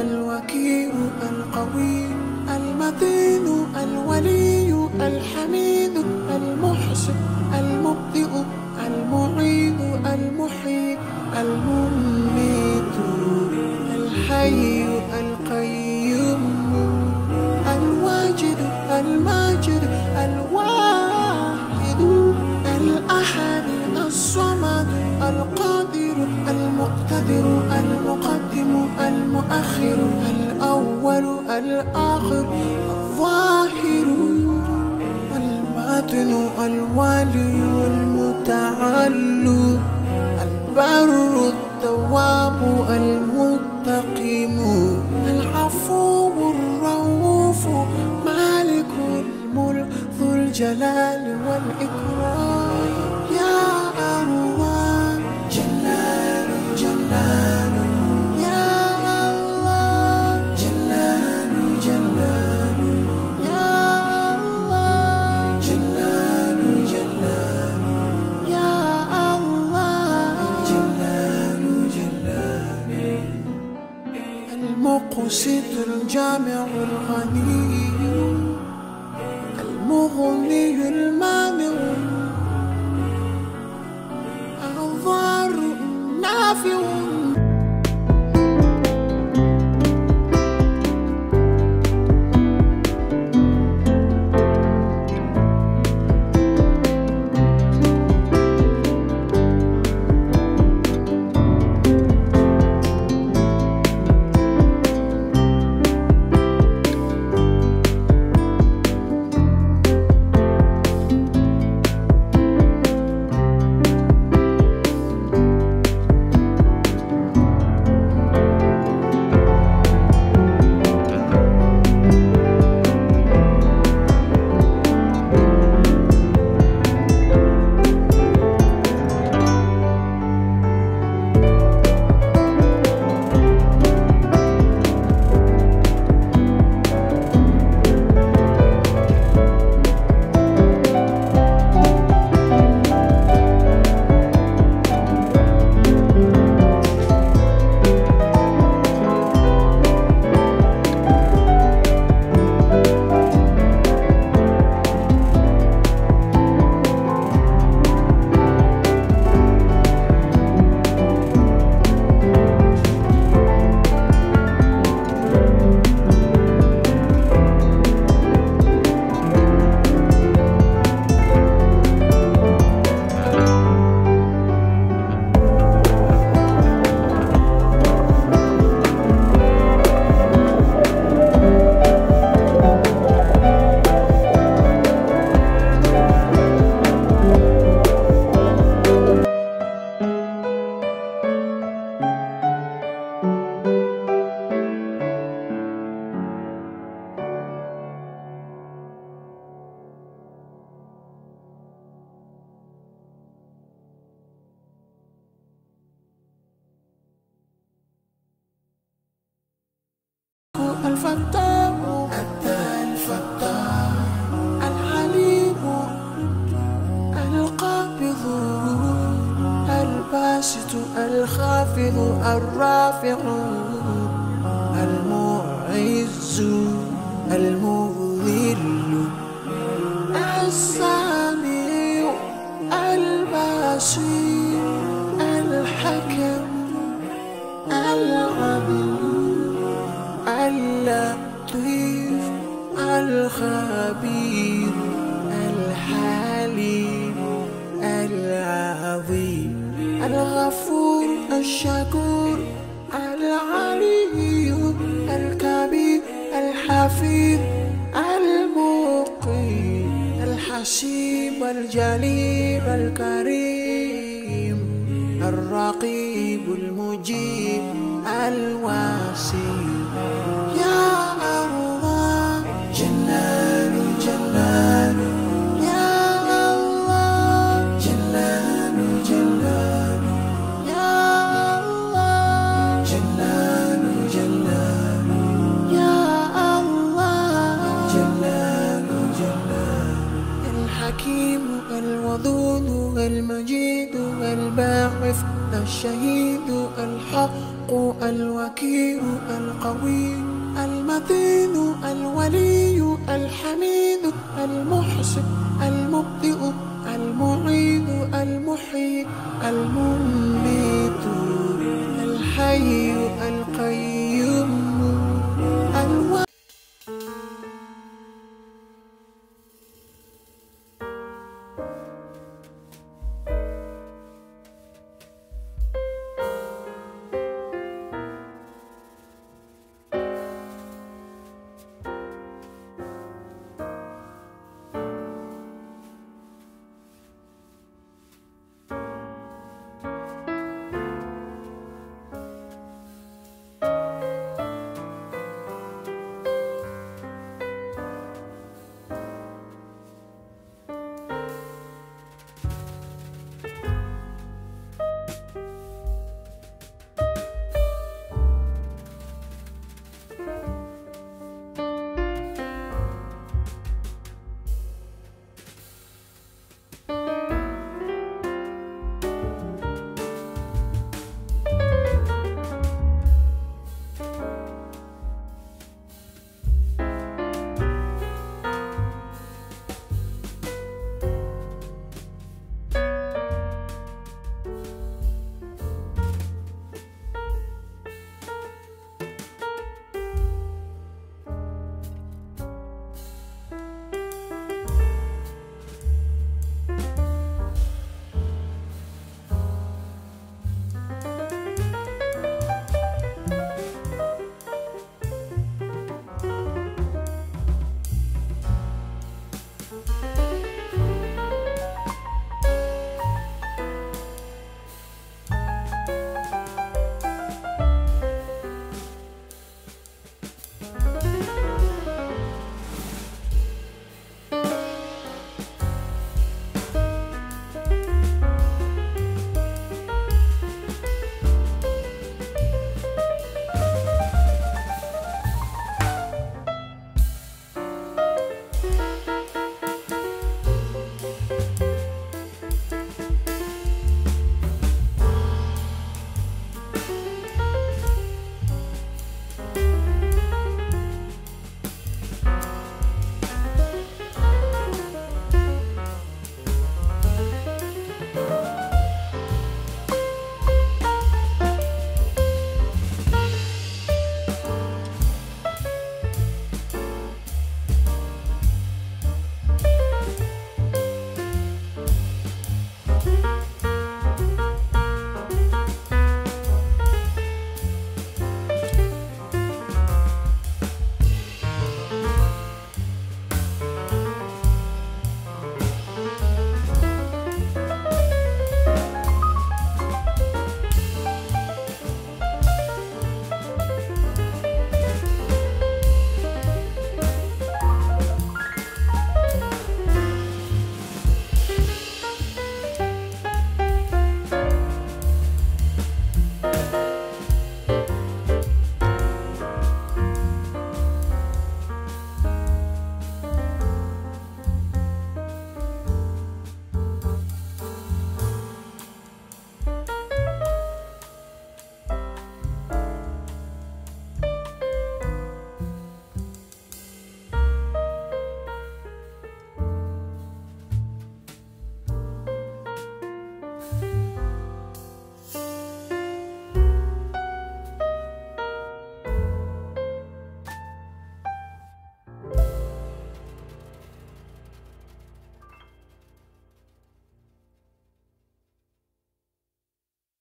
الوكيل القوي المتين الولي الحميد المحسن المبدئ المعيد المحيي المميت الحي القيوم الواجد الماجد الواحد الأحد الصمد القادر المقتدر المقدم المؤخر الأول الآخر الظاهر الماتن الوالي المتعال البر التواب المتقم العفو الرؤوف مالك الملك ذو الجلال والإكرام يا أرواح جلال جلال يا الله جلال جلال يا الله جلال جلال يا الله جلال جلال المقسط الجامع الغني المغني المانع الفتاح الفتاح الحليم القابض الباسط الخافض الرافع المعز المذل السميع البصير الحكم العدل اللطيف الخبير الحليم العظيم الغفور الشكور العلي الكبير الحفيظ المقيم الحسيب الجليل الكريم الرقيب المجيب الواسيم يا الله جلال جلال يا الله جلال جلال يا الله جلال جلال يا الله جلال جلال الحكيم الودود المجيد الباعث الشهيد الحق الوكيل الذكي القوي المتين الولي الحميد المحسن المبدئ المعيد المحيي المميت.